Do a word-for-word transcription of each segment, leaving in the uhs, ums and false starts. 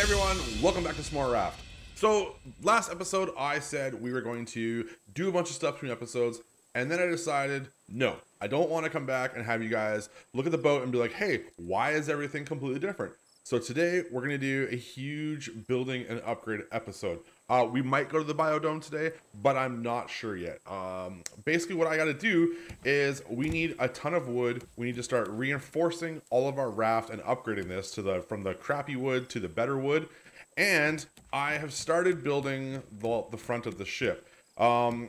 Hey everyone, welcome back to Smart Raft. So last episode I said we were going to do a bunch of stuff between episodes, and then I decided no, I don't want to come back and have you guys look at the boat and be like, hey, why is everything completely different? So today we're going to do a huge building and upgrade episode. Uh, we might go to the biodome today, but I'm not sure yet. Um, basically what I got to do is we need a ton of wood. We need to start reinforcing all of our raft and upgrading this to the from the crappy wood to the better wood. And I have started building the, the front of the ship. Um,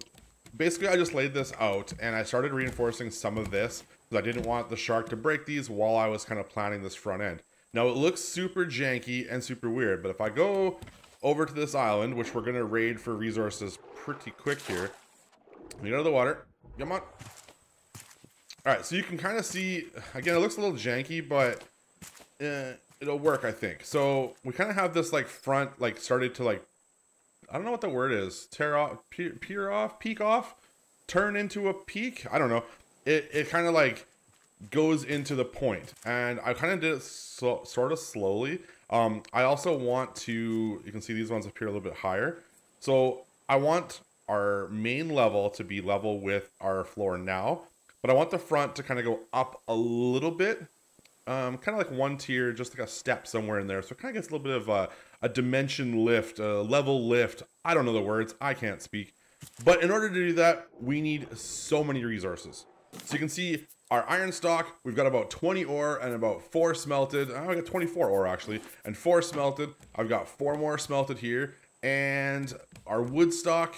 basically I just laid this out and I started reinforcing some of this because I didn't want the shark to break these while I was kind of planning this front end. Now it looks super janky and super weird, but if I go over to this island, which we're gonna raid for resources pretty quick here. Let me get out of the water, come on. All right, so you can kind of see, again, it looks a little janky, but eh, it'll work, I think. So we kind of have this like front, like started to like, I don't know what the word is, tear off, peer, peer off, peak off, turn into a peak, I don't know. It, it kind of like goes into the point, and I kind of did it so, sort of slowly. Um, I also want to, you can see these ones appear a little bit higher. So I want our main level to be level with our floor now, but I want the front to kind of go up a little bit, um, kind of like one tier, just like a step somewhere in there. So it kind of gets a little bit of a, a dimension lift, a level lift. I don't know the words, I can't speak. But in order to do that, we need so many resources. So you can see our iron stock, we've got about twenty ore and about four smelted. Oh, I got twenty-four ore actually, and four smelted. I've got four more smelted here, and our wood stock,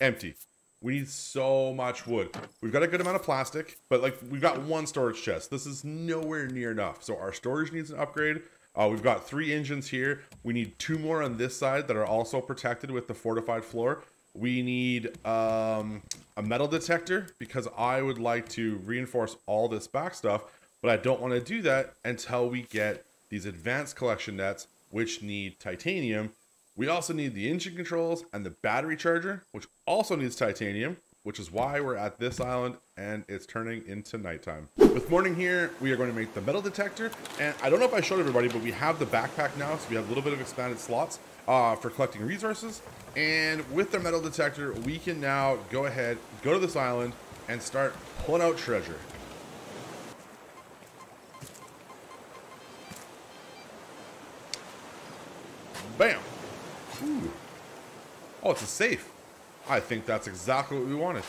empty. We need so much wood. We've got a good amount of plastic, but like we've got one storage chest. This is nowhere near enough. So our storage needs an upgrade. Uh, we've got three engines here. We need two more on this side that are also protected with the fortified floor. We need um, a metal detector because I would like to reinforce all this back stuff, but I don't want to do that until we get these advanced collection nets, which need titanium. We also need the engine controls and the battery charger, which also needs titanium, which is why we're at this island and it's turning into nighttime. With morning here, we are going to make the metal detector. And I don't know if I showed everybody, but we have the backpack now, so we have a little bit of expanded slots uh, for collecting resources. And with the metal detector, we can now go ahead, go to this island and start pulling out treasure. Bam. Ooh. Oh, it's a safe. I think that's exactly what we wanted.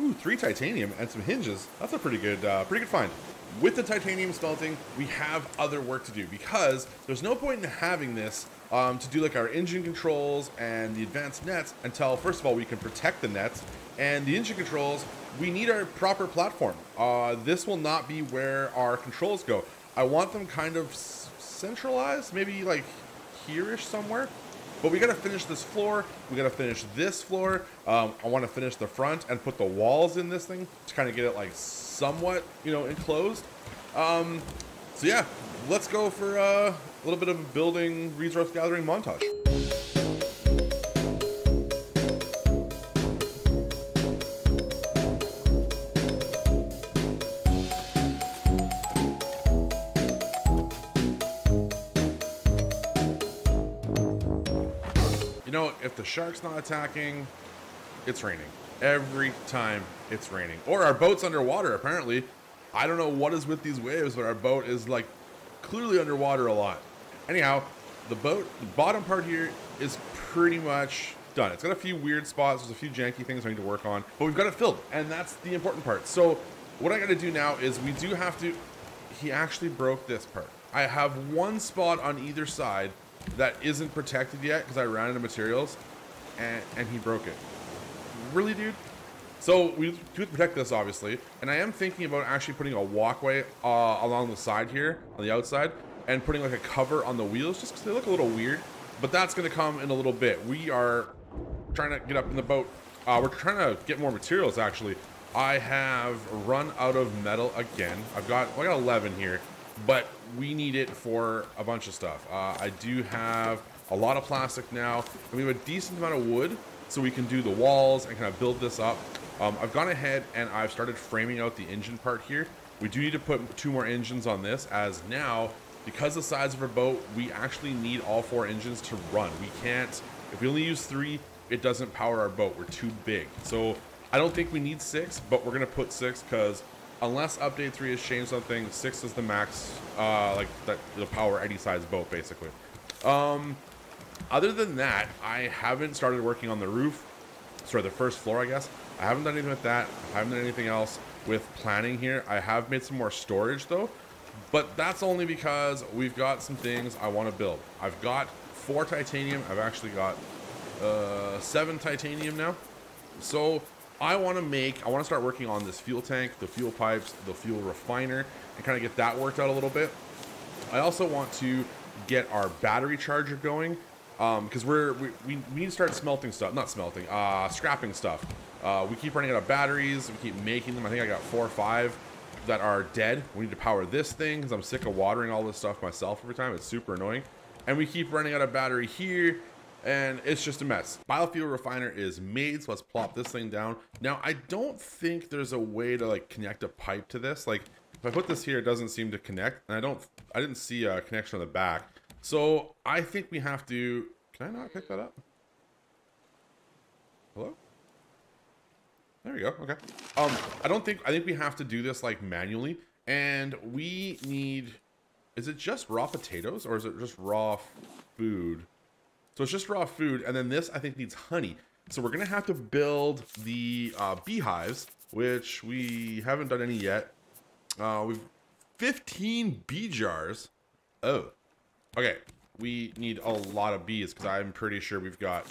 Ooh, three titanium and some hinges. That's a pretty good, uh, pretty good find. With the titanium smelting, we have other work to do because there's no point in having this um, to do like our engine controls and the advanced nets until, first of all, we can protect the nets and the engine controls. We need our proper platform. Uh, this will not be where our controls go. I want them kind of centralized, maybe like here-ish somewhere. But we gotta finish this floor, we gotta finish this floor, um, I wanna finish the front and put the walls in this thing to kind of get it like somewhat, you know, enclosed. Um, so yeah, let's go for uh, a little bit of a building resource gathering montage. You know, if the shark's not attacking, it's raining. Every time it's raining. Or our boat's underwater, apparently. I don't know what is with these waves, but our boat is like clearly underwater a lot. Anyhow, the boat, the bottom part here is pretty much done. It's got a few weird spots. There's a few janky things I need to work on, but we've got it filled, and that's the important part. So what I gotta do now is we do have to, he actually broke this part. I have one spot on either side that isn't protected yet because I ran out of materials and, and he broke it. Really, dude? So we do protect this, obviously, and I am thinking about actually putting a walkway uh, along the side here, on the outside, and putting like a cover on the wheels just because they look a little weird, but that's going to come in a little bit. We are trying to get up in the boat. Uh, we're trying to get more materials, actually. I have run out of metal again. I've got, well, I got eleven here, but we need it for a bunch of stuff. Uh, I do have a lot of plastic now, and we have a decent amount of wood, so we can do the walls and kind of build this up. Um, I've gone ahead and I've started framing out the engine part here. We do need to put two more engines on this, as now because of the size of our boat, we actually need all four engines to run. We can't, if we only use three, it doesn't power our boat. We're too big. So I don't think we need six, but we're going to put six because unless update three has changed something, six is the max, uh, like that the power any size boat basically. Um, other than that, I haven't started working on the roof. Sorry, the first floor, I guess. I haven't done anything with that. I haven't done anything else with planning here. I have made some more storage though, but that's only because we've got some things I want to build. I've got four titanium. I've actually got uh, seven titanium now. So I want to make, I want to start working on this fuel tank, the fuel pipes, the fuel refiner, and kind of get that worked out a little bit. I also want to get our battery charger going. Um, because we're, we, we need to start smelting stuff, not smelting, uh, scrapping stuff. Uh, we keep running out of batteries. We keep making them. I think I got four or five that are dead. We need to power this thing because I'm sick of watering all this stuff myself every time. It's super annoying. And we keep running out of battery here and it's just a mess. Biofuel refiner is made. So let's plop this thing down. Now, I don't think there's a way to like connect a pipe to this. Like if I put this here, it doesn't seem to connect and I don't, I didn't see a connection on the back. So I think we have to, can I not pick that up? Hello? There we go, okay. Um, I don't think, I think we have to do this like manually and we need, is it just raw potatoes or is it just raw food? So it's just raw food and then this I think needs honey. So we're gonna have to build the uh, beehives, which we haven't done any yet. Uh, we've fifteen bee jars. Oh. Okay, we need a lot of bees because I'm pretty sure we've got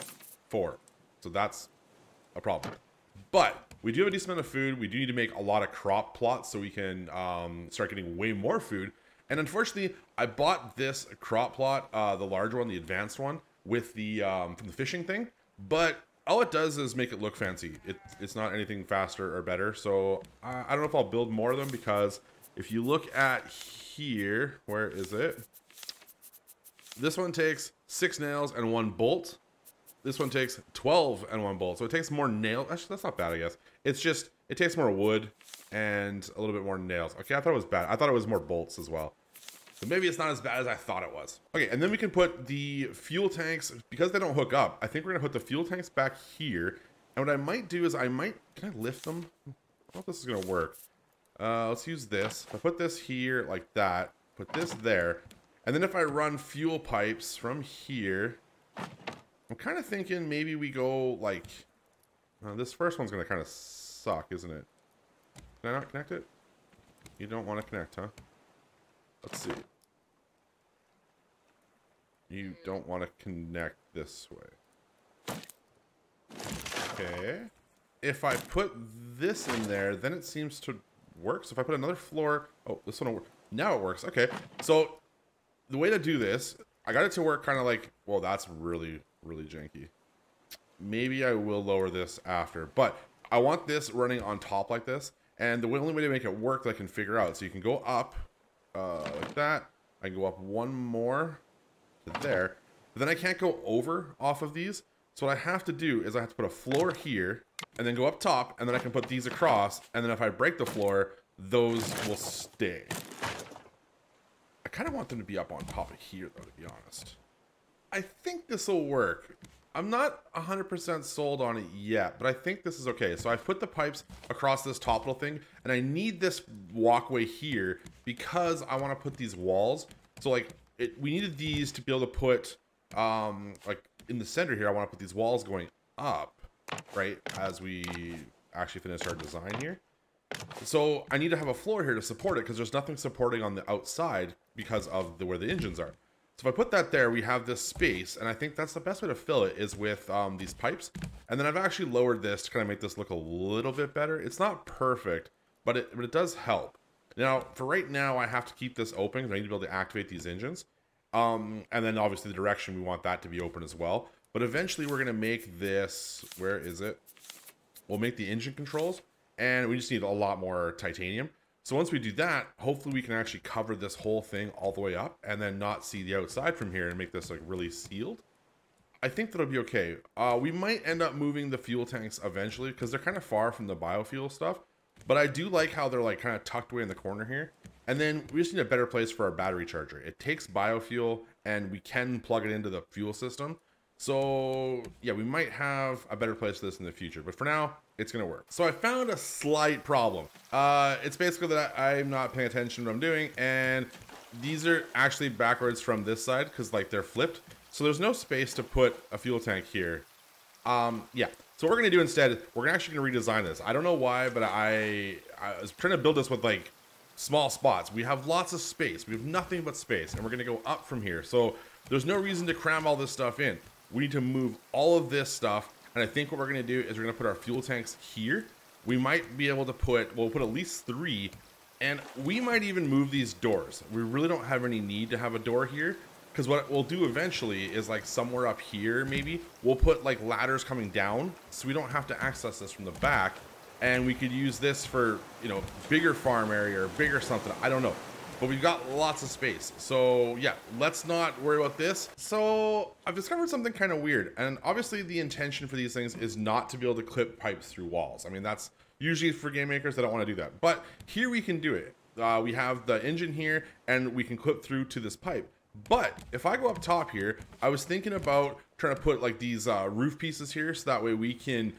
four. So that's a problem. But we do have a decent amount of food. We do need to make a lot of crop plots so we can um, start getting way more food. And unfortunately, I bought this crop plot, uh, the larger one, the advanced one, with the um, from the fishing thing. But all it does is make it look fancy. It, it's not anything faster or better. So I, I don't know if I'll build more of them because if you look at here, where is it? This one takes six nails and one bolt. This one takes twelve and one bolt. So it takes more nails. Actually, that's not bad, I guess. It's just, it takes more wood and a little bit more nails. Okay, I thought it was bad. I thought it was more bolts as well. So maybe it's not as bad as I thought it was. Okay, and then we can put the fuel tanks, because they don't hook up, I think we're gonna put the fuel tanks back here. And what I might do is I might, can I lift them? I don't know if this is gonna work. Uh, let's use this. If I put this here like that, put this there. And then if I run fuel pipes from here, I'm kind of thinking maybe we go like, uh, this first one's going to kind of suck, isn't it? Can I not connect it? You don't want to connect, huh? Let's see. You don't want to connect this way. Okay. If I put this in there, then it seems to work. So if I put another floor, oh, this one will work. Now it works. Okay. So the way to do this, I got it to work kind of like, well, that's really, really janky. Maybe I will lower this after, but I want this running on top like this. And the only way to make it work, that I can figure out. So you can go up uh, like that. I can go up one more to there, but then I can't go over off of these. So what I have to do is I have to put a floor here and then go up top and then I can put these across. And then if I break the floor, those will stay. I kind of want them to be up on top of here though, to be honest. I think this will work. I'm not one hundred percent sold on it yet, but I think this is okay. So I put the pipes across this top little thing and I need this walkway here because I want to put these walls. So like it, we needed these to be able to put um, like in the center here. I want to put these walls going up, right? As we actually finish our design here. So I need to have a floor here to support it because there's nothing supporting on the outside because of the where the engines are. So if I put that there, we have this space, and I think that's the best way to fill it is with um, these pipes. And then I've actually lowered this to kind of make this look a little bit better. It's not perfect, but it, but it does help. Now, for right now, I have to keep this open because I need to be able to activate these engines. Um, and then obviously the direction, we want that to be open as well. But eventually we're going to make this, where is it? We'll make the engine controls. And we just need a lot more titanium. So once we do that, hopefully we can actually cover this whole thing all the way up and then not see the outside from here and make this like really sealed. I think that'll be okay. Uh, we might end up moving the fuel tanks eventually because they're kind of far from the biofuel stuff, but I do like how they're like kind of tucked away in the corner here. And then we just need a better place for our battery charger. It takes biofuel and we can plug it into the fuel system. So yeah, we might have a better place for this in the future, but for now, it's gonna work. So I found a slight problem. Uh, it's basically that I'm not paying attention to what I'm doing, and these are actually backwards from this side because like they're flipped. So there's no space to put a fuel tank here. Um, yeah, so what we're gonna do instead, we're actually gonna redesign this. I don't know why, but I, I was trying to build this with like small spots. We have lots of space, we have nothing but space, and we're gonna go up from here. So there's no reason to cram all this stuff in. We need to move all of this stuff. And I think what we're gonna do is we're gonna put our fuel tanks here. We might be able to put, well, we'll put at least three, and we might even move these doors. We really don't have any need to have a door here, because what we'll do eventually is like somewhere up here, maybe we'll put like ladders coming down so we don't have to access this from the back. And we could use this for, you know, bigger farm area or bigger something, I don't know. But we've got lots of space. So yeah, let's not worry about this. So I've discovered something kind of weird. And obviously the intention for these things is not to be able to clip pipes through walls. I mean, that's usually for game makers that don't want to do that. But here we can do it. Uh, we have the engine here and we can clip through to this pipe. But if I go up top here, I was thinking about trying to put like these uh, roof pieces here. So that way we can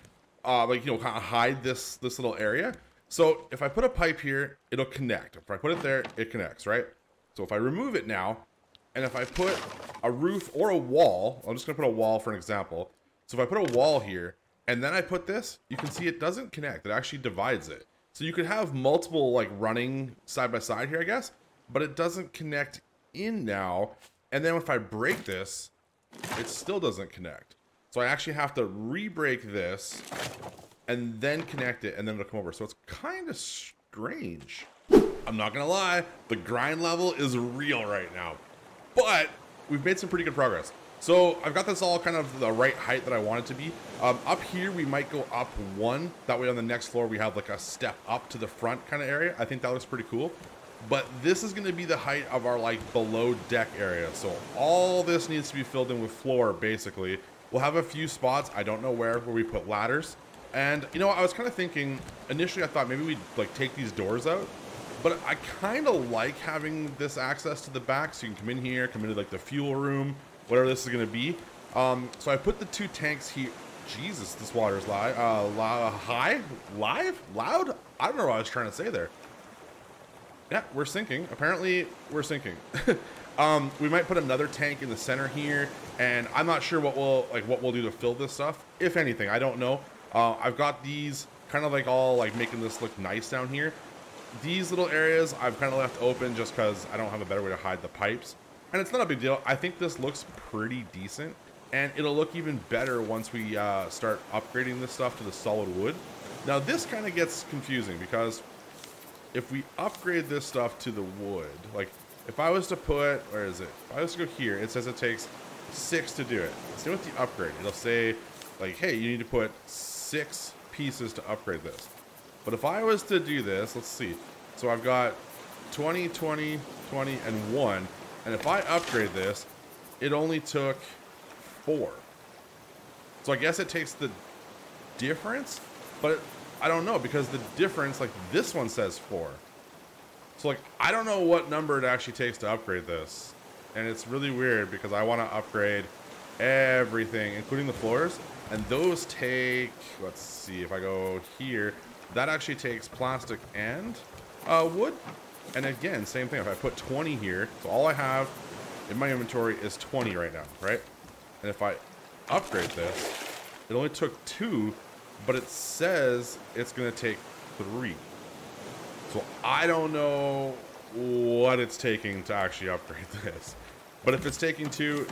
uh, like, you know, kind of hide this, this little area. So if I put a pipe here, it'll connect. If I put it there, it connects, right? So if I remove it now, and if I put a roof or a wall, I'm just gonna put a wall for an example. So if I put a wall here, and then I put this, you can see it doesn't connect, it actually divides it. So you could have multiple like running side by side here, I guess, but it doesn't connect in now. And then if I break this, it still doesn't connect. So I actually have to re-break this and then connect it, and then it'll come over. So it's kind of strange. I'm not gonna lie, the grind level is real right now, but we've made some pretty good progress. So I've got this all kind of the right height that I want it to be. Um, up here, we might go up one. That way on the next floor, we have like a step up to the front kind of area. I think that looks pretty cool. But this is gonna be the height of our like below deck area. So all this needs to be filled in with floor, basically. We'll have a few spots, I don't know where, where we put ladders. And you know, I was kind of thinking, initially I thought maybe we'd like take these doors out, but I kind of like having this access to the back so you can come in here, come into like the fuel room, whatever this is gonna be. Um, so I put the two tanks here. Jesus, this water is live, uh, li high, live, loud? I don't know what I was trying to say there. Yeah, we're sinking, apparently we're sinking. um, we might put another tank in the center here, and I'm not sure what we'll, like, what we'll do to fill this stuff, if anything, I don't know. Uh, I've got these kind of like all like making this look nice down here. These little areas I've kind of left open just because I don't have a better way to hide the pipes. And it's not a big deal. I think this looks pretty decent. And it'll look even better once we uh, start upgrading this stuff to the solid wood. Now this kind of gets confusing because if we upgrade this stuff to the wood, like if I was to put, where is it? If I was to go here, it says it takes six to do it. Same with the upgrade. It'll say like, hey, you need to put six pieces to upgrade this. But if I was to do this, let's see. So I've got twenty, twenty, twenty, and one. And if I upgrade this, it only took four. So I guess it takes the difference, but it, I don't know because the difference, like this one says four. So like, I don't know what number it actually takes to upgrade this. And it's really weird because I want to upgrade everything, including the floors. And those take, let's see, if I go here, that actually takes plastic and uh, wood. And again, same thing, if I put twenty here, so all I have in my inventory is twenty right now, right? And if I upgrade this, it only took two, but it says it's gonna take three. So I don't know what it's taking to actually upgrade this. But if it's taking two,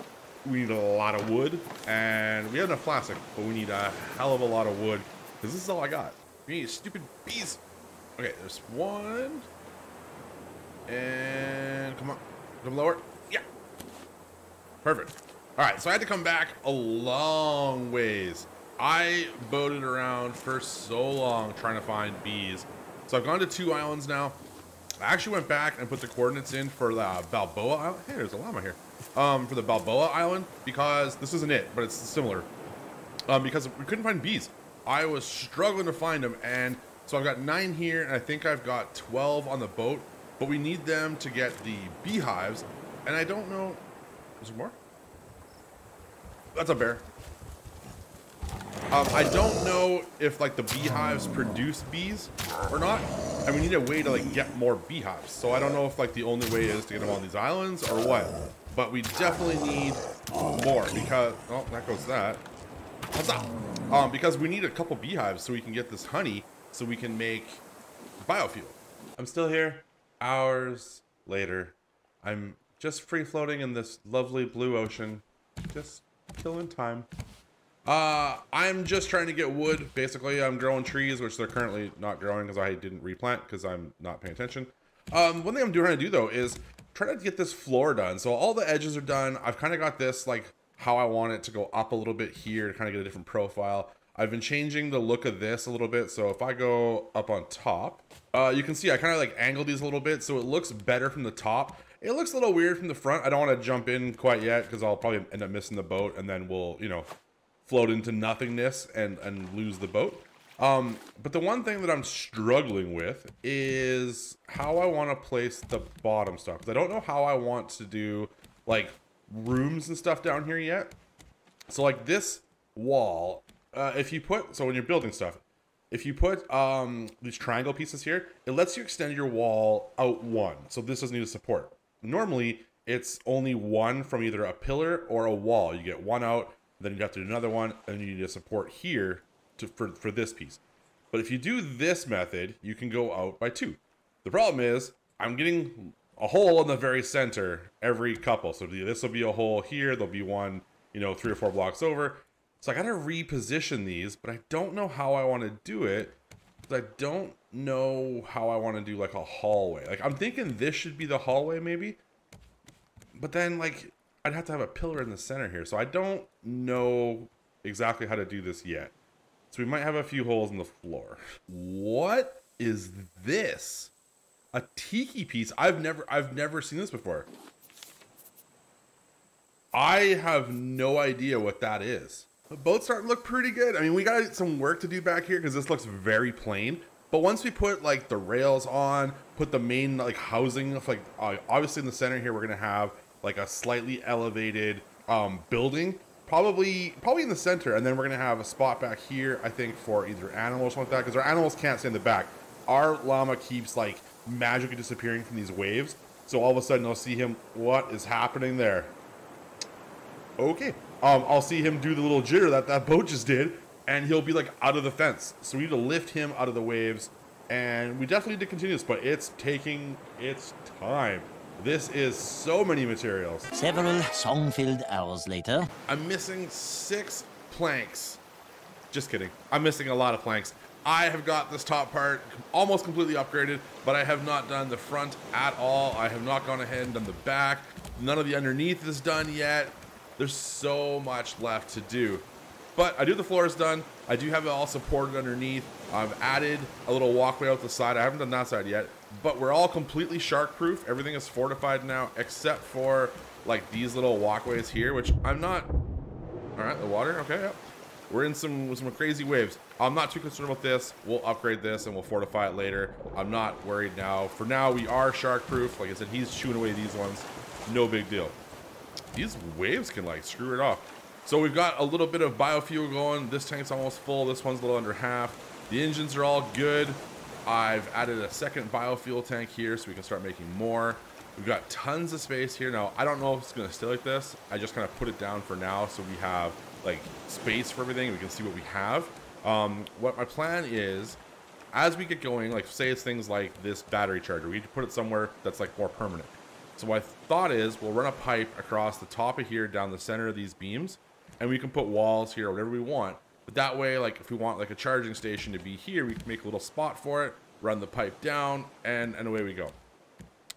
we need a lot of wood, and we have enough plastic, but we need a hell of a lot of wood, because this is all I got. We need stupid bees. Okay, there's one. And come on, come lower. Yeah. Perfect. All right, so I had to come back a long ways. I boated around for so long trying to find bees. So I've gone to two islands now. I actually went back and put the coordinates in for the Balboa Island. Hey, there's a llama here. Um, for the Balboa Island, because this isn't it, but it's similar. Um, because we couldn't find bees. I was struggling to find them, and so I've got nine here, and I think I've got twelve on the boat. But we need them to get the beehives. And I don't know... Is there more? That's a bear. Um, I don't know if, like, the beehives produce bees or not. And we need a way to, like, get more beehives. So I don't know if, like, the only way is to get them on these islands or what. But we definitely need more because... Oh, that goes that. What's up? Um, because we need a couple beehives so we can get this honey so we can make biofuel. I'm still here. Hours later. I'm just free floating in this lovely blue ocean. Just killing time. Uh, I'm just trying to get wood. Basically, I'm growing trees, which they're currently not growing because I didn't replant because I'm not paying attention. Um, one thing I'm trying to do though is try to get this floor done. So all the edges are done. I've kind of got this like how I want it to go up a little bit here to kind of get a different profile. I've been changing the look of this a little bit. So if I go up on top, uh, you can see I kind of like angle these a little bit. So it looks better from the top. It looks a little weird from the front. I don't want to jump in quite yet because I'll probably end up missing the boat and then we'll, you know, float into nothingness and, and lose the boat. Um, but the one thing that I'm struggling with is how I want to place the bottom stuff. I don't know how I want to do like rooms and stuff down here yet. So like this wall, uh, if you put, so when you're building stuff, if you put um, these triangle pieces here, it lets you extend your wall out one. So this doesn't need a support. Normally it's only one from either a pillar or a wall. You get one out. Then you have to do another one, and you need a support here to, for, for this piece. But if you do this method, you can go out by two. The problem is, I'm getting a hole in the very center every couple. So this will be a hole here. There'll be one, you know, three or four blocks over. So I got to reposition these, but I don't know how I want to do it. I don't know how I want to do, like, a hallway. Like, I'm thinking this should be the hallway, maybe. But then, like... I'd have to have a pillar in the center here. So I don't know exactly how to do this yet. So we might have a few holes in the floor. What is this? A tiki piece? I've never, I've never seen this before. I have no idea what that is. The boat's starting to look pretty good. I mean, we got some work to do back here because this looks very plain. But once we put like the rails on, put the main like housing, like obviously in the center here, we're going to have like a slightly elevated um, building, probably probably in the center. And then we're going to have a spot back here, I think, for either animals or something like that, because our animals can't stay in the back. Our llama keeps, like, magically disappearing from these waves. So all of a sudden, I'll see him. What is happening there? Okay. Um, I'll see him do the little jitter that that boat just did, and he'll be, like, out of the fence. So we need to lift him out of the waves, and we definitely need to continue this, but it's taking its time. This is so many materials. Several song-filled hours later. I'm missing six planks. Just kidding. I'm missing a lot of planks. I have got this top part almost completely upgraded, but I have not done the front at all. I have not gone ahead and done the back. None of the underneath is done yet. There's so much left to do. But I do the floors done. I do have it all supported underneath. I've added a little walkway out the side. I haven't done that side yet. But we're all completely shark-proof. Everything is fortified now, except for like these little walkways here, which I'm not. All right, the water. Okay, yep. We're in some some crazy waves. I'm not too concerned about this. We'll upgrade this and we'll fortify it later. I'm not worried now. For now, we are shark-proof. Like I said, he's chewing away these ones. No big deal. These waves can like screw it off. So we've got a little bit of biofuel going. This tank's almost full. This one's a little under half. The engines are all good. I've added a second biofuel tank here so we can start making more. We've got tons of space here. Now, I don't know if it's gonna stay like this. I just kind of put it down for now so we have like space for everything. We can see what we have. Um, what my plan is, as we get going, like say it's things like this battery charger, we need to put it somewhere that's like more permanent. So my thought is we'll run a pipe across the top of here down the center of these beams. And we can put walls here or whatever we want. But that way, like if we want like a charging station to be here, we can make a little spot for it, run the pipe down, and, and away we go.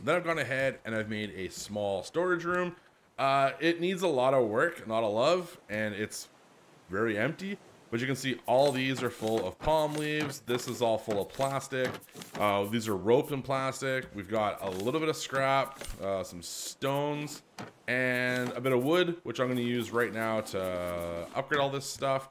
Then I've gone ahead and I've made a small storage room. Uh, it needs a lot of work, not a love, and it's very empty. But you can see all these are full of palm leaves. This is all full of plastic. Uh, these are roped in plastic. We've got a little bit of scrap, uh, some stones, and a bit of wood, which I'm gonna use right now to upgrade all this stuff.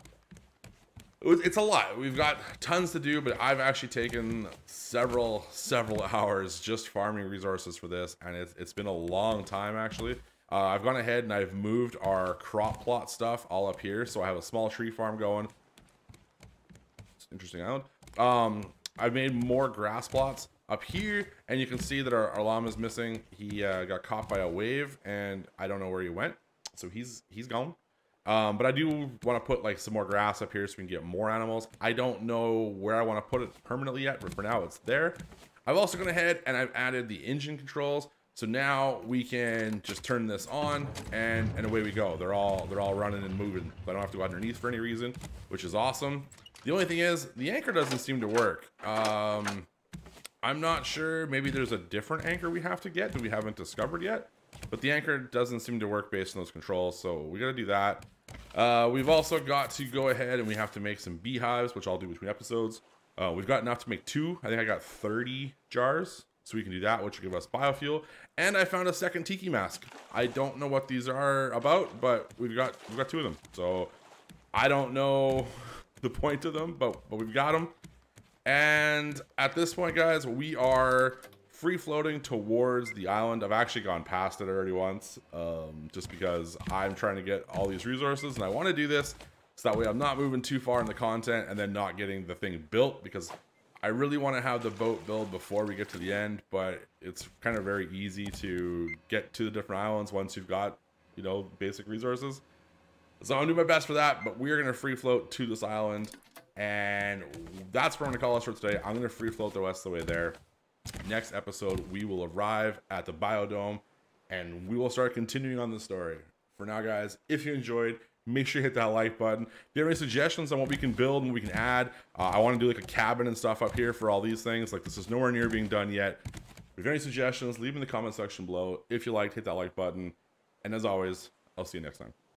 it's a lot. We've got tons to do, but I've actually taken several, several hours just farming resources for this, and it's, it's been a long time, actually. Uh, I've gone ahead and I've moved our crop plot stuff all up here, so I have a small tree farm going. It's an interesting island. Um, I've made more grass plots up here, and you can see that our, our llama's missing. He uh, got caught by a wave, and I don't know where he went, so he's he's gone. Um, but I do want to put like some more grass up here so we can get more animals. I don't know where I want to put it permanently yet, but for now it's there. I've also gone ahead and I've added the engine controls. So now we can just turn this on and, and away we go. They're all, they're all running and moving. So I don't have to go underneath for any reason, which is awesome. The only thing is the anchor doesn't seem to work. Um, I'm not sure. Maybe there's a different anchor we have to get that we haven't discovered yet. But the anchor doesn't seem to work based on those controls, so we gotta do that. Uh, we've also got to go ahead and we have to make some beehives, which I'll do between episodes. Uh, we've got enough to make two. I think I got thirty jars, so we can do that, which will give us biofuel. And I found a second tiki mask. I don't know what these are about, but we've got we've got two of them. So I don't know the point of them, but but we've got them. And at this point, guys, we are free floating towards the island. I've actually gone past it already once, um, just because I'm trying to get all these resources and I want to do this so that way I'm not moving too far in the content and then not getting the thing built, because I really want to have the boat build before we get to the end, but it's kind of very easy to get to the different islands once you've got, you know, basic resources. So I'm doing my best for that, but we're going to free float to this island, and that's where I'm going to call us for today. I'm going to free float the rest of the way there. Next episode, we will arrive at the biodome and we will start continuing on the story. For now, guys, if you enjoyed, make sure you hit that like button. If you have any suggestions on what we can build and we can add, uh, I want to do like a cabin and stuff up here for all these things. Like, this is nowhere near being done yet. If you have any suggestions, leave them in the comment section below. If you liked, hit that like button. And as always, I'll see you next time.